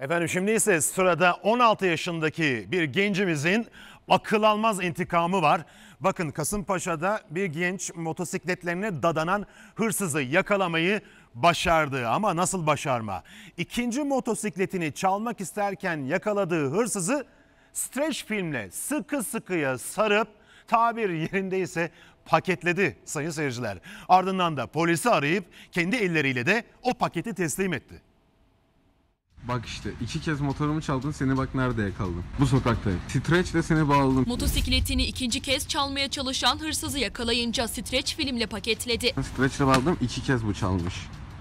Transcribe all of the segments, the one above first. Efendim şimdi ise sırada 16 yaşındaki bir gencimizin akıl almaz intikamı var. Bakın Kasımpaşa'da bir genç motosikletlerine dadanan hırsızı yakalamayı başardı ama nasıl başarma? İkinci motosikletini çalmak isterken yakaladığı hırsızı streç filmle sıkı sıkıya sarıp tabir yerindeyse paketledi sayın seyirciler. Ardından da polisi arayıp kendi elleriyle de o paketi teslim etti. Bak işte 2 kez motorumu çaldın, seni bak nerede yakaladım. Bu sokaktayım. Streçle seni bağladım. Motosikletini 2. kez çalmaya çalışan hırsızı yakalayınca streç filmle paketledi. Streçle bağladım, 2 kez bu çalmış.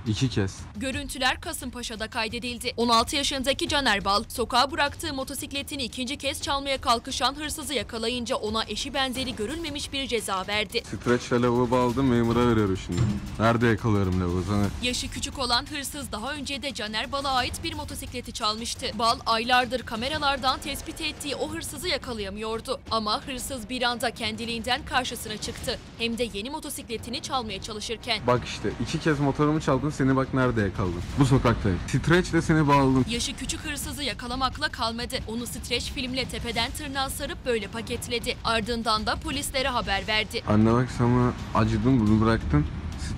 2 kez. Görüntüler Kasımpaşa'da kaydedildi. 16 yaşındaki Caner Bal, sokağa bıraktığı motosikletini 2. kez çalmaya kalkışan hırsızı yakalayınca ona eşi benzeri görülmemiş bir ceza verdi. Streçle lavabo bağladım, memura veriyorum şimdi. Nerede yakalarım lavabosunu? Yaşı küçük olan hırsız daha önce de Caner Bal'a ait bir motosikleti çalmıştı. Bal aylardır kameralardan tespit ettiği o hırsızı yakalayamıyordu. Ama hırsız bir anda kendiliğinden karşısına çıktı. Hem de yeni motosikletini çalmaya çalışırken. Bak işte 2 kez motorumu çaldın, seni bak nerede yakaladım. Bu sokaktayım. Streçle seni bağladım. Yaşı küçük hırsızı yakalamakla kalmadı. Onu streç filmle tepeden tırnağa sarıp böyle paketledi. Ardından da polislere haber verdi. Anne bak sana acıdım, bunu bıraktım.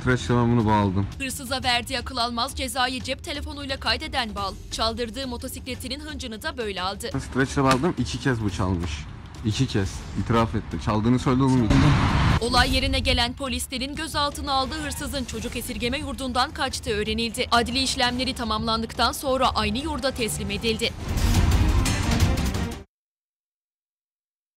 Streçle ben bunu bağladım. Hırsıza verdiği akıl almaz cezayı cep telefonuyla kaydeden Bal, çaldırdığı motosikletinin hıncını da böyle aldı. Streçle bağladım, 2 kez bu çalmış. 2 kez. İtiraf etti. Çaldığını söyledi onu. Olay yerine gelen polislerin gözaltına aldığı hırsızın çocuk esirgeme yurdundan kaçtığı öğrenildi. Adli işlemleri tamamlandıktan sonra aynı yurda teslim edildi.